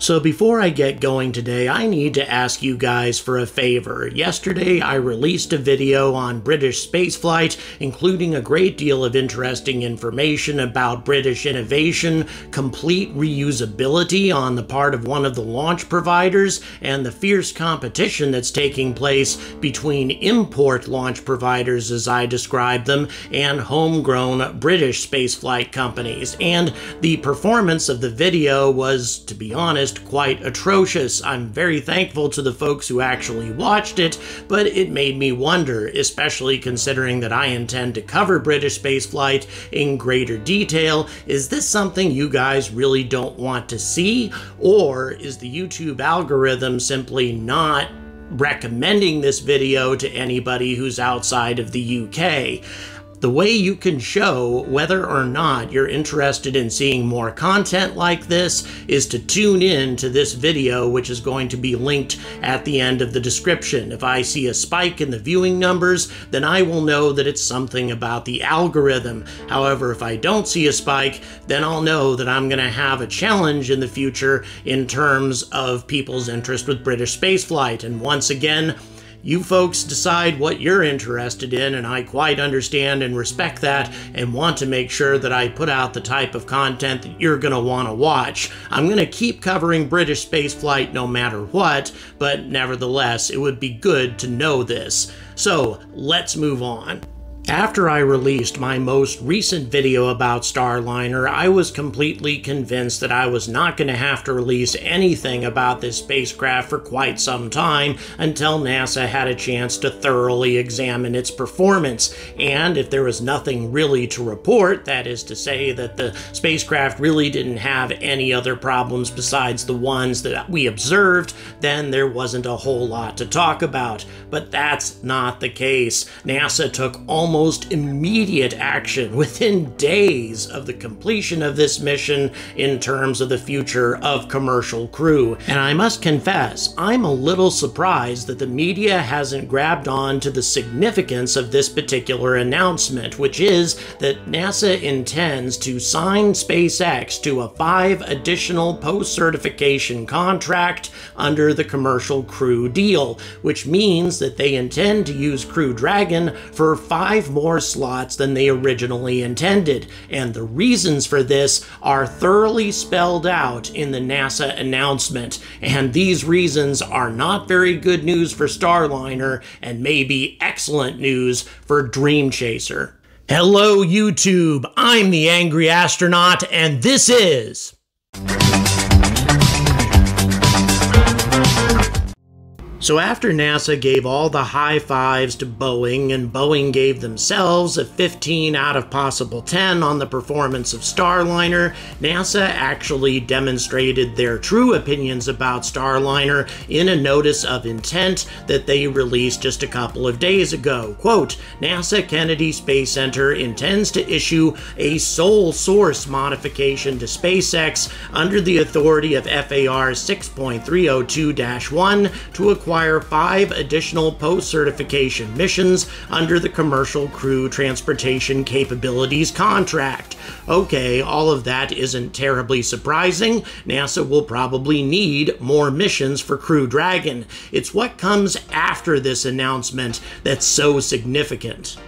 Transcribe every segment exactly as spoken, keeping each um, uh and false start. So before I get going today, I need to ask you guys for a favor. Yesterday, I released a video on British spaceflight, including a great deal of interesting information about British innovation, complete reusability on the part of one of the launch providers, and the fierce competition that's taking place between import launch providers, as I describe them, and homegrown British spaceflight companies. And the performance of the video was, to be honest, quite atrocious. I'm very thankful to the folks who actually watched it, but it made me wonder, especially considering that I intend to cover British spaceflight in greater detail, is this something you guys really don't want to see? Or is the YouTube algorithm simply not recommending this video to anybody who's outside of the U K? The way you can show whether or not you're interested in seeing more content like this is to tune in to this video, which is going to be linked at the end of the description. If I see a spike in the viewing numbers, then I will know that it's something about the algorithm. However, if I don't see a spike, then I'll know that I'm going to have a challenge in the future in terms of people's interest with British spaceflight. And once again, you folks decide what you're interested in, and I quite understand and respect that and want to make sure that I put out the type of content that you're going to want to watch. I'm going to keep covering British spaceflight no matter what, but nevertheless, it would be good to know this. So let's move on. After I released my most recent video about Starliner, I was completely convinced that I was not going to have to release anything about this spacecraft for quite some time until NASA had a chance to thoroughly examine its performance. And if there was nothing really to report, that is to say that the spacecraft really didn't have any other problems besides the ones that we observed, then there wasn't a whole lot to talk about. But that's not the case. NASA took almost Almost immediate action within days of the completion of this mission in terms of the future of commercial crew. And I must confess, I'm a little surprised that the media hasn't grabbed on to the significance of this particular announcement, which is that NASA intends to sign SpaceX to a five additional post-certification contract under the commercial crew deal, which means that they intend to use Crew Dragon for five more slots than they originally intended, and the reasons for this are thoroughly spelled out in the NASA announcement, and these reasons are not very good news for Starliner and maybe excellent news for Dream Chaser. Hello YouTube, I'm the Angry Astronaut, and this is... So after NASA gave all the high fives to Boeing, and Boeing gave themselves a fifteen out of possible ten on the performance of Starliner, NASA actually demonstrated their true opinions about Starliner in a notice of intent that they released just a couple of days ago. Quote, NASA Kennedy Space Center intends to issue a sole source modification to SpaceX under the authority of F A R six point three oh two dash one to acquire Require five additional post-certification missions under the Commercial Crew Transportation Capabilities Contract. Okay, all of that isn't terribly surprising. NASA will probably need more missions for Crew Dragon. It's what comes after this announcement that's so significant.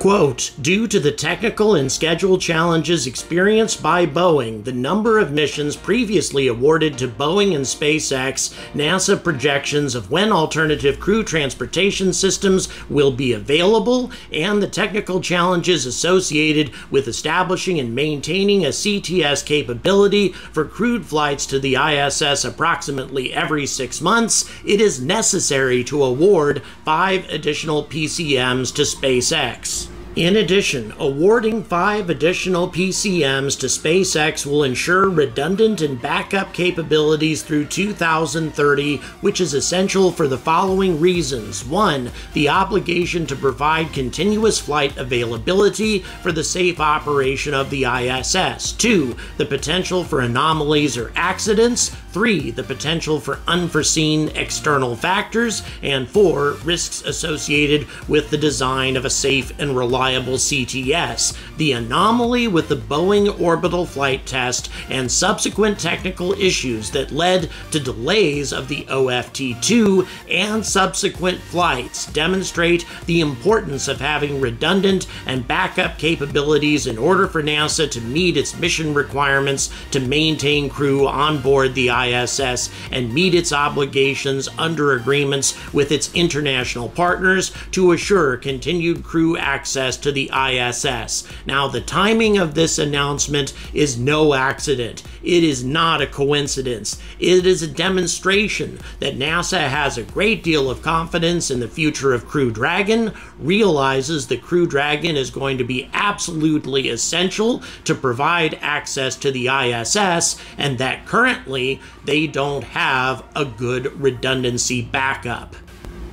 Quote, due to the technical and schedule challenges experienced by Boeing, the number of missions previously awarded to Boeing and SpaceX, NASA projections of when alternative crew transportation systems will be available, and the technical challenges associated with establishing and maintaining a C T S capability for crewed flights to the I S S approximately every six months, it is necessary to award five additional P C Ms to SpaceX. In addition, awarding five additional P C Ms to SpaceX will ensure redundant and backup capabilities through two thousand thirty, which is essential for the following reasons. One, the obligation to provide continuous flight availability for the safe operation of the I S S. Two, the potential for anomalies or accidents. Three, the potential for unforeseen external factors. And four, risks associated with the design of a safe and reliable reliable C T S, the anomaly with the Boeing orbital flight test and subsequent technical issues that led to delays of the O F T two and subsequent flights demonstrate the importance of having redundant and backup capabilities in order for NASA to meet its mission requirements to maintain crew on board the I S S and meet its obligations under agreements with its international partners to assure continued crew access to the I S S. Now, the timing of this announcement is no accident. It is not a coincidence. It is a demonstration that NASA has a great deal of confidence in the future of Crew Dragon, realizes that Crew Dragon is going to be absolutely essential to provide access to the I S S, and that currently they don't have a good redundancy backup.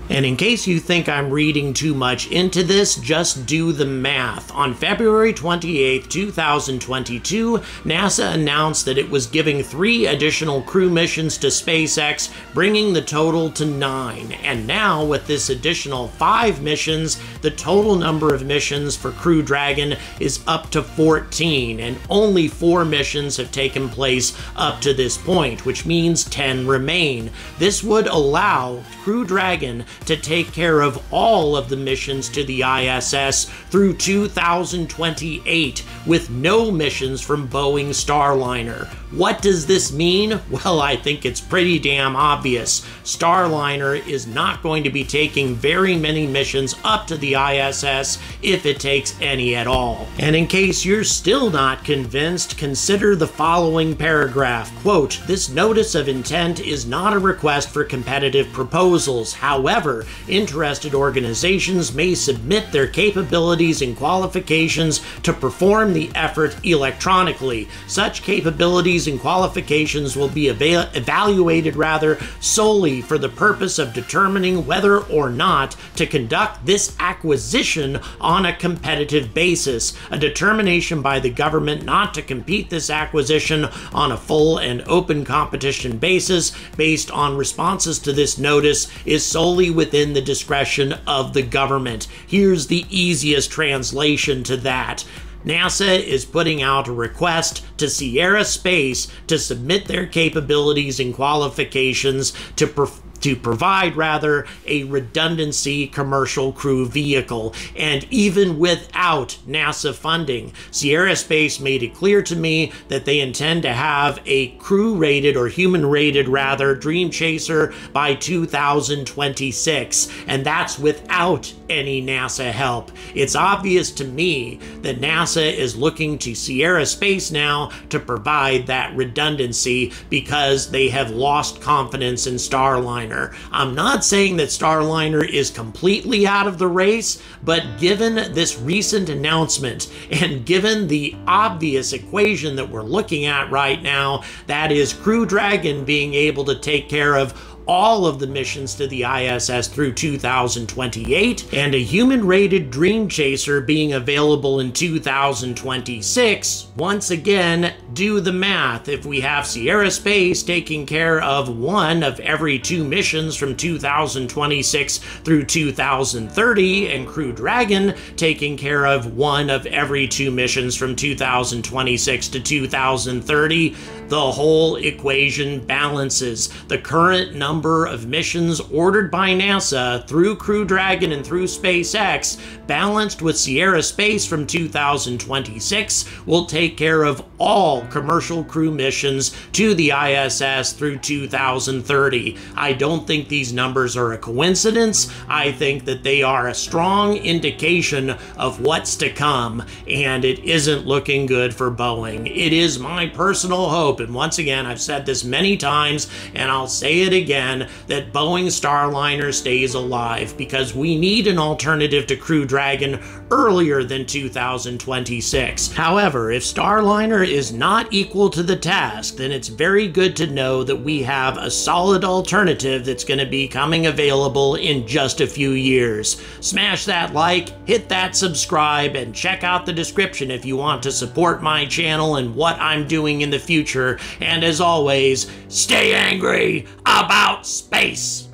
And in case you think I'm reading too much into this, just do the math. On February twenty-eighth, two thousand twenty-two, NASA announced that it was giving three additional crew missions to SpaceX, bringing the total to nine. And now, with this additional five missions, the total number of missions for Crew Dragon is up to fourteen, and only four missions have taken place up to this point, which means ten remain. This would allow Crew Dragon to take care of all of the missions to the I S S through two thousand twenty-eight, with no missions from Boeing Starliner. What does this mean? Well, I think it's pretty damn obvious. Starliner is not going to be taking very many missions up to the I S S, if it takes any at all. And in case you're still not convinced, consider the following paragraph. Quote, "This notice of intent is not a request for competitive proposals. However, However, interested organizations may submit their capabilities and qualifications to perform the effort electronically. Such capabilities and qualifications will be eva evaluated rather solely for the purpose of determining whether or not to conduct this acquisition on a competitive basis. A determination by the government not to compete this acquisition on a full and open competition basis based on responses to this notice is solely within the discretion of the government." Here's the easiest translation to that. NASA is putting out a request to Sierra Space to submit their capabilities and qualifications to perform to provide, rather, a redundancy commercial crew vehicle. And even without NASA funding, Sierra Space made it clear to me that they intend to have a crew-rated, or human-rated, rather, Dream Chaser by two thousand twenty-six, and that's without any NASA help. It's obvious to me that NASA is looking to Sierra Space now to provide that redundancy because they have lost confidence in Starliner. I'm not saying that Starliner is completely out of the race, but given this recent announcement and given the obvious equation that we're looking at right now, that is Crew Dragon being able to take care of all of the missions to the I S S through two thousand twenty-eight, and a human-rated Dream Chaser being available in two thousand twenty-six, once again, do the math. If we have Sierra Space taking care of one of every two missions from two thousand twenty-six through two thousand thirty, and Crew Dragon taking care of one of every two missions from two thousand twenty-six to two thousand thirty, the whole equation balances. The current number number of missions ordered by NASA through Crew Dragon and through SpaceX, balanced with Sierra Space from two thousand twenty-six, will take care of all commercial crew missions to the I S S through two thousand thirty. I don't think these numbers are a coincidence. I think that they are a strong indication of what's to come, and it isn't looking good for Boeing. It is my personal hope, and once again, I've said this many times, and I'll say it again, that Boeing Starliner stays alive, because we need an alternative to Crew Dragon earlier than two thousand twenty-six. However, if Starliner is not equal to the task, then it's very good to know that we have a solid alternative that's going to be coming available in just a few years. Smash that like, hit that subscribe, and check out the description if you want to support my channel and what I'm doing in the future. And as always, stay angry about space.